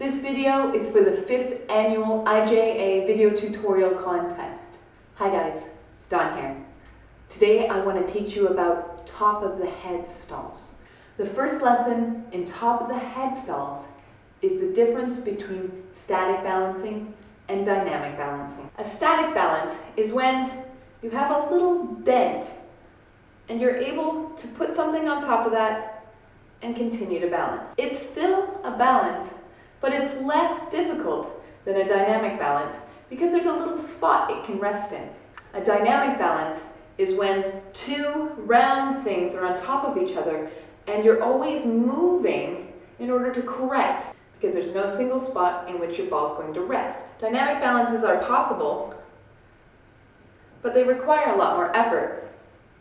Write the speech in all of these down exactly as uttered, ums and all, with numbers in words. This video is for the fifth annual I J A video tutorial contest. Hi guys, Dawn here. Today I want to teach you about top of the head stalls. The first lesson in top of the head stalls is the difference between static balancing and dynamic balancing. A static balance is when you have a little dent and you're able to put something on top of that and continue to balance. It's still a balance, but it's less difficult than a dynamic balance because there's a little spot it can rest in. A dynamic balance is when two round things are on top of each other and you're always moving in order to correct because there's no single spot in which your ball's going to rest. Dynamic balances are possible, but they require a lot more effort.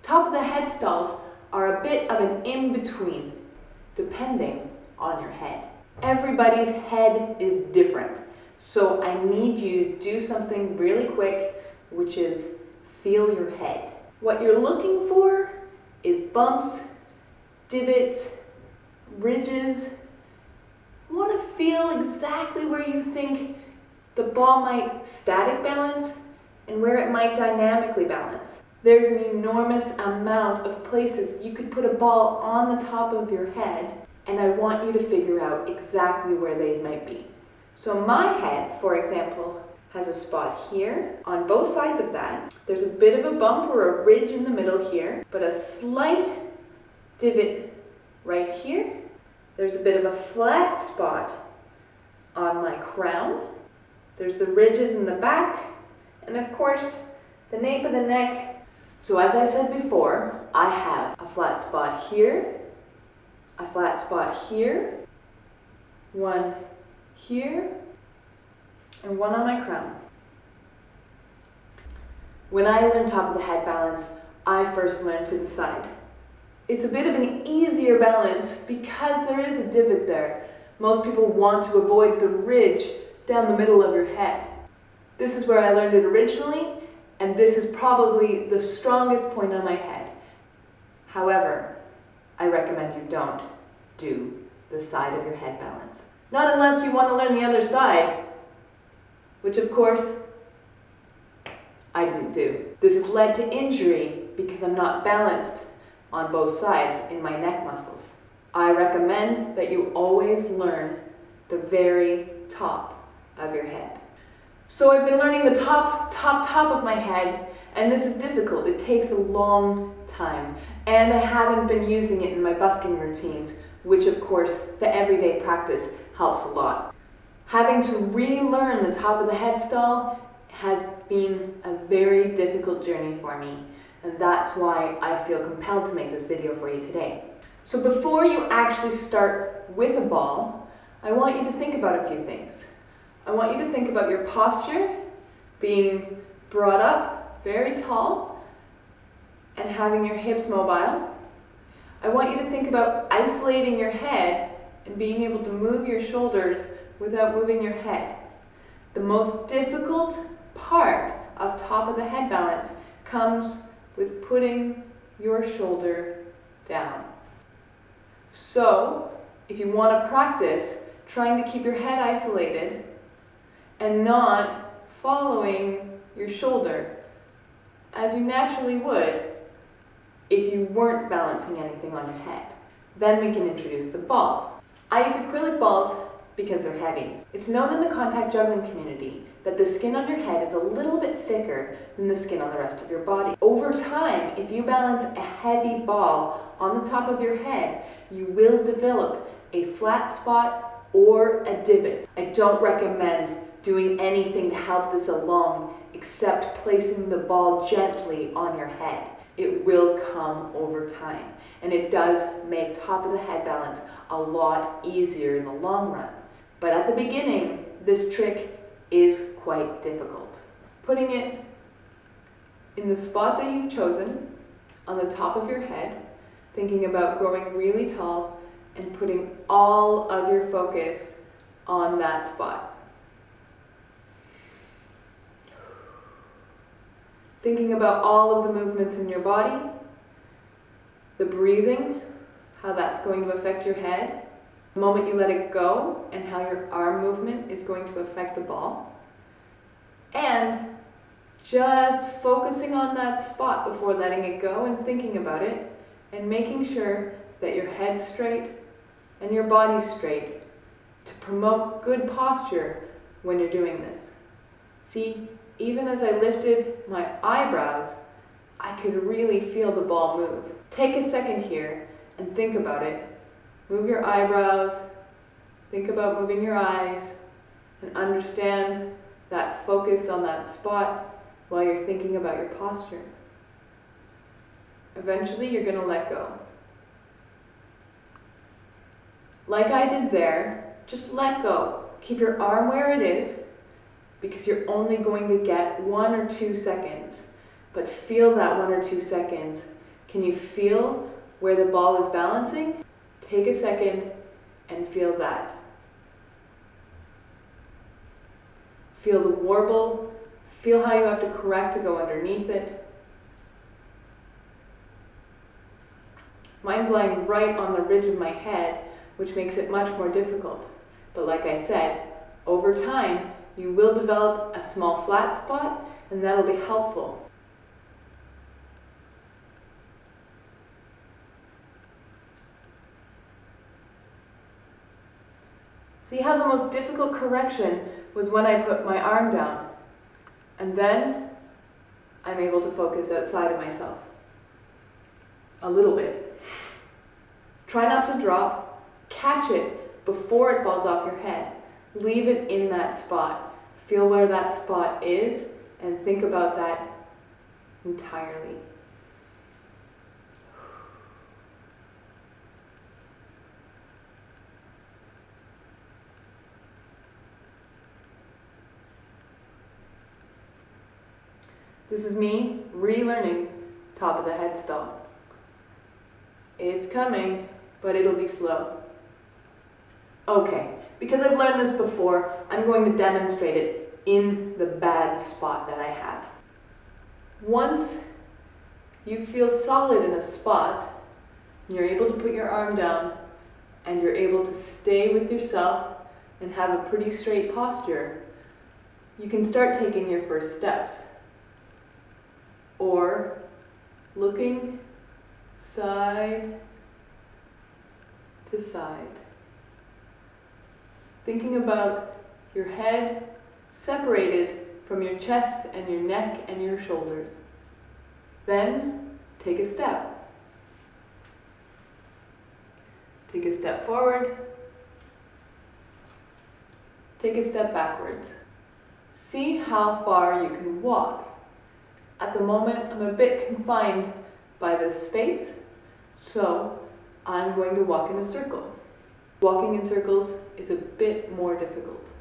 Top of the head stalls are a bit of an in-between, depending on your head. Everybody's head is different, so I need you to do something really quick, which is feel your head. What you're looking for is bumps, divots, ridges. You want to feel exactly where you think the ball might static balance and where it might dynamically balance. There's an enormous amount of places you could put a ball on the top of your head, and I want you to figure out exactly where these might be. So my head, for example, has a spot here. On both sides of that, there's a bit of a bump or a ridge in the middle here, but a slight divot right here. There's a bit of a flat spot on my crown. There's the ridges in the back, and of course, the nape of the neck. So as I said before, I have a flat spot here, a flat spot here, one here, and one on my crown. When I learned top of the head balance, I first learned to the side. It's a bit of an easier balance because there is a divot there. Most people want to avoid the ridge down the middle of your head. This is where I learned it originally, and this is probably the strongest point on my head. However, I recommend you don't do the side of your head balance. Not unless you want to learn the other side, which of course, I didn't do. This has led to injury because I'm not balanced on both sides in my neck muscles. I recommend that you always learn the very top of your head. So I've been learning the top, top, top of my head, and this is difficult. It takes a long time, and I haven't been using it in my busking routines, which of course, the everyday practice helps a lot. Having to relearn the top of the head stall has been a very difficult journey for me, and that's why I feel compelled to make this video for you today. So before you actually start with a ball, I want you to think about a few things. I want you to think about your posture, being brought up very tall and having your hips mobile. I want you to think about isolating your head and being able to move your shoulders without moving your head. The most difficult part of top of the head balance comes with putting your shoulder down. So, if you want to practice trying to keep your head isolated and not following your shoulder as you naturally would if you weren't balancing anything on your head. Then we can introduce the ball. I use acrylic balls because they're heavy. It's known in the contact juggling community that the skin on your head is a little bit thicker than the skin on the rest of your body. Over time, if you balance a heavy ball on the top of your head, you will develop a flat spot or a divot. I don't recommend doing anything to help this along except placing the ball gently on your head. It will come over time, and it does make top of the head balance a lot easier in the long run. But at the beginning, this trick is quite difficult. Putting it in the spot that you've chosen on the top of your head, thinking about growing really tall and putting all of your focus on that spot. Thinking about all of the movements in your body, the breathing, how that's going to affect your head, the moment you let it go and how your arm movement is going to affect the ball. And just focusing on that spot before letting it go and thinking about it and making sure that your head's straight and your body's straight to promote good posture when you're doing this. See, even as I lifted my eyebrows, I could really feel the ball move. Take a second here and think about it. Move your eyebrows, think about moving your eyes, and understand that focus on that spot while you're thinking about your posture. Eventually, you're going to let go. Like I did there, just let go. Keep your arm where it is, because you're only going to get one or two seconds. But feel that one or two seconds. Can you feel where the ball is balancing? Take a second and feel that. Feel the warble. Feel how you have to correct to go underneath it. Mine's lying right on the ridge of my head, which makes it much more difficult. But like I said, over time, you will develop a small flat spot, and that'll be helpful. See how the most difficult correction was when I put my arm down, and then I'm able to focus outside of myself. A little bit. Try not to drop, catch it before it falls off your head. Leave it in that spot. Feel where that spot is and think about that entirely. This is me relearning top of the head stall. It's coming, but it'll be slow. Okay, because I've learned this before, I'm going to demonstrate it in the bad spot that I have. Once you feel solid in a spot, you're able to put your arm down and you're able to stay with yourself and have a pretty straight posture, you can start taking your first steps. Or looking side to side. Thinking about your head separated from your chest and your neck and your shoulders. Then take a step. Take a step forward. Take a step backwards. See how far you can walk. At the moment, I'm a bit confined by this space, so I'm going to walk in a circle. Walking in circles is a bit more difficult.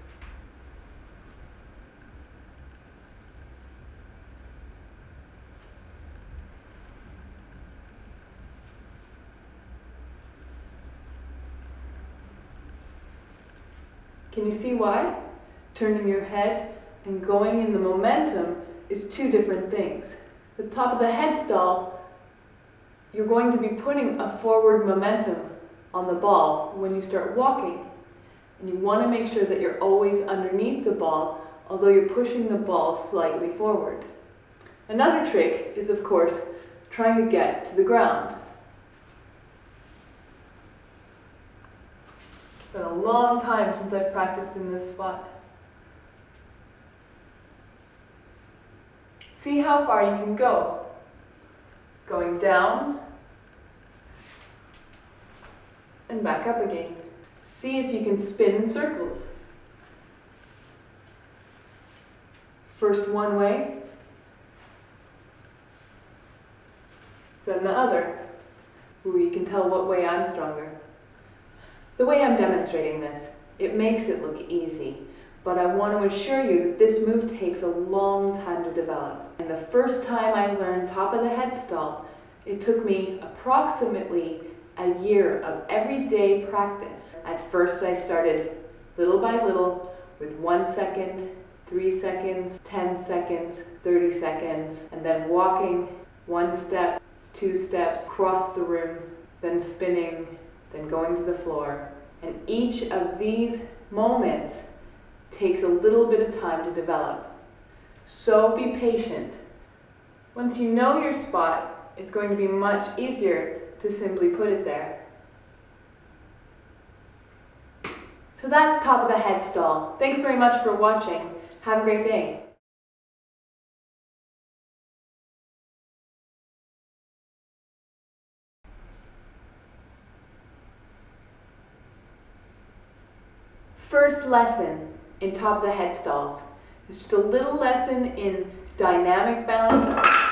Can you see why? Turning your head and going in the momentum is two different things. The top of the head stall, you're going to be putting a forward momentum on the ball when you start walking. And you want to make sure that you're always underneath the ball, although you're pushing the ball slightly forward. Another trick is, of course, trying to get to the ground. It's been a long time since I've practiced in this spot. See how far you can go. Going down and back up again. See if you can spin in circles. First one way, then the other. Ooh, you can tell what way I'm stronger. The way I'm demonstrating this, it makes it look easy. But I want to assure you that this move takes a long time to develop. And the first time I learned top of the head stall, it took me approximately a year of everyday practice. At first I started little by little with one second, three seconds, ten seconds, thirty seconds, and then walking one step, two steps, across the room, then spinning, then going to the floor, And each of these moments takes a little bit of time to develop. So be patient. Once you know your spot, it's going to be much easier to simply put it there. So that's top of the head stall. Thanks very much for watching. Have a great day. First lesson in top of the head stalls. It's just a little lesson in dynamic balance.